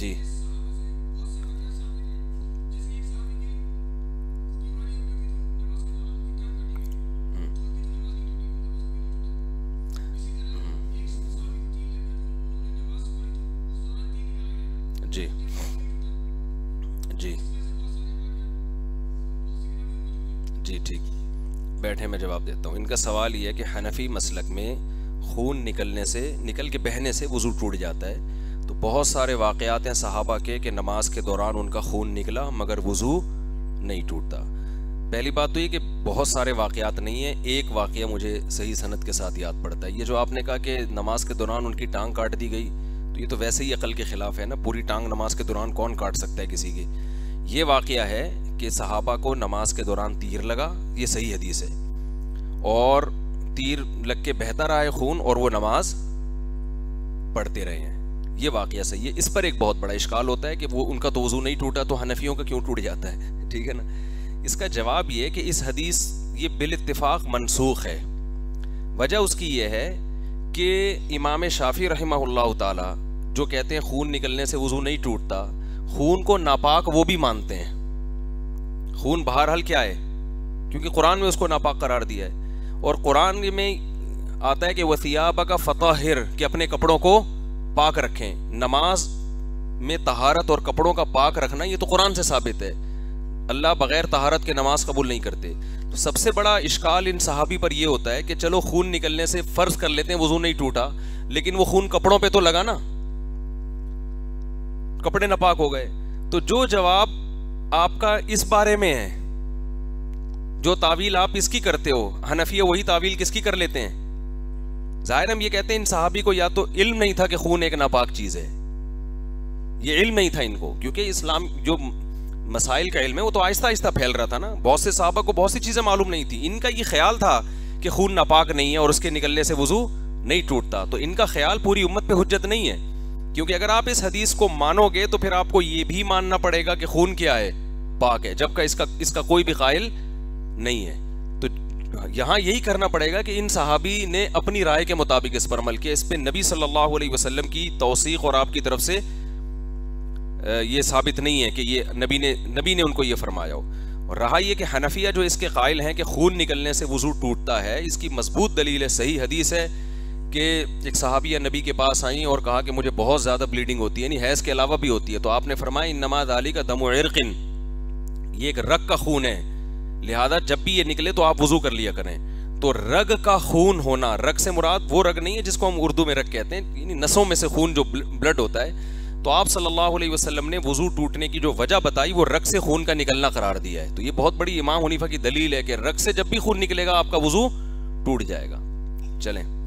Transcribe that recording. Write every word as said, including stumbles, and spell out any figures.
जी जी जी जी ठीक, बैठे मैं जवाब देता हूँ। इनका सवाल यह है कि हनफी मसलक में खून निकलने से निकल के बहने से वुज़ू टूट जाता है, तो बहुत सारे वाक़यात हैं सहाबा के कि नमाज के दौरान उनका खून निकला मगर वुज़ू नहीं टूटता। पहली बात तो ये कि बहुत सारे वाक़यात नहीं हैं, एक वाक़या मुझे सही सनद के साथ याद पड़ता है। ये जो आपने कहा कि नमाज के दौरान उनकी टांग काट दी गई, तो ये तो वैसे ही अकल के ख़िलाफ़ है ना, पूरी टांग नमाज के दौरान कौन काट सकता है किसी की। ये वाक़या है कि सहाबा को नमाज के दौरान तीर लगा, ये सही हदीस है, और तीर लग के बहता रहा है खून और वो नमाज पढ़ते रहे हैं, ये वाक़या सही है। इस पर एक बहुत बड़ा इश्काल होता है कि वो उनका तो वज़ू नहीं टूटा, तो हनफियों का क्यों टूट जाता है, ठीक है ना। इसका जवाब ये कि इस हदीस ये बिल इत्तिफाक मनसूख है। वजह उसकी ये है कि इमाम शाफी रहमहुल्लाह ताला जो कहते हैं खून निकलने से वज़ू नहीं टूटता, खून को नापाक वो भी मानते हैं। खून बहरहाल क्या है, क्योंकि कुरान में उसको नापाक करार दिया है, और कुरान में आता है कि वसियाबा का फताहिर, कि अपने कपड़ों को पाक रखें। नमाज में तहारत और कपड़ों का पाक रखना ये तो कुरान से साबित है, अल्लाह बग़ैर तहारत के नमाज कबूल नहीं करते। तो सबसे बड़ा इश्काल इन सहाबी पर यह होता है कि चलो खून निकलने से फ़र्ज़ कर लेते हैं वज़ू नहीं टूटा, लेकिन वो खून कपड़ों पे तो लगा ना, कपड़े नापाक हो गए। तो जो जवाब आपका इस बारे में है, जो तावील आप इसकी करते हो, हनफिया वही तावील किसकी कर लेते हैं। ज़ाहिर हम ये कहते हैं इन सहाबी को या तो इल्म नहीं था कि खून एक नापाक चीज़ है, ये इल्म नहीं था इनको, क्योंकि इस्लाम जो मसाइल का इल्म है वो तो आहिस्ता आहिस्ता फैल रहा था ना, बहुत से सहाबा को बहुत सी चीज़ें मालूम नहीं थी। इनका ये ख्याल था कि खून नापाक नहीं है और उसके निकलने से वज़ू नहीं टूटता, तो इनका ख्याल पूरी उम्मत पे हुज्जत नहीं है, क्योंकि अगर आप इस हदीस को मानोगे तो फिर आपको ये भी मानना पड़ेगा कि खून क्या है, पाक है, जबकि इसका इसका कोई भी कायल नहीं है। तो यहाँ यही करना पड़ेगा कि इन सहाबी ने अपनी राय के मुताबिक इस पर अमल किया, इस पर नबी सल्लल्लाहु अलैहि वसल्लम की तौसीक़ और आपकी तरफ से ये साबित नहीं है कि ये नबी ने नबी ने उनको ये फरमाया हो। और रहा यह कि हनफिया जो इसके कायल हैं कि खून निकलने से वज़ू टूटता है, इसकी मजबूत दलील है, सही हदीस है कि एक सहाबिया नबी के पास आई और कहा कि मुझे बहुत ज़्यादा ब्लीडिंग होती है, यानी हैज़ के अलावा भी होती है, तो आपने फरमाया इन्नमा ज़ालिका दमु इरक़िन, ये एक रग का खून है, लिहाजा जब भी ये निकले तो आप वज़ू कर लिया करें। तो रग का खून होना, रग से मुराद वो रग नहीं है जिसको हम उर्दू में रग कहते हैं, यानी नसों में से खून जो ब्लड होता है। तो आप सल्लल्लाहु अलैहि वसल्लम ने वज़ू टूटने की जो वजह बताई वो रग से खून का निकलना करार दिया है, तो ये बहुत बड़ी इमाम हनीफा की दलील है कि रग से जब भी खून निकलेगा आपका वज़ू टूट जाएगा। चलें।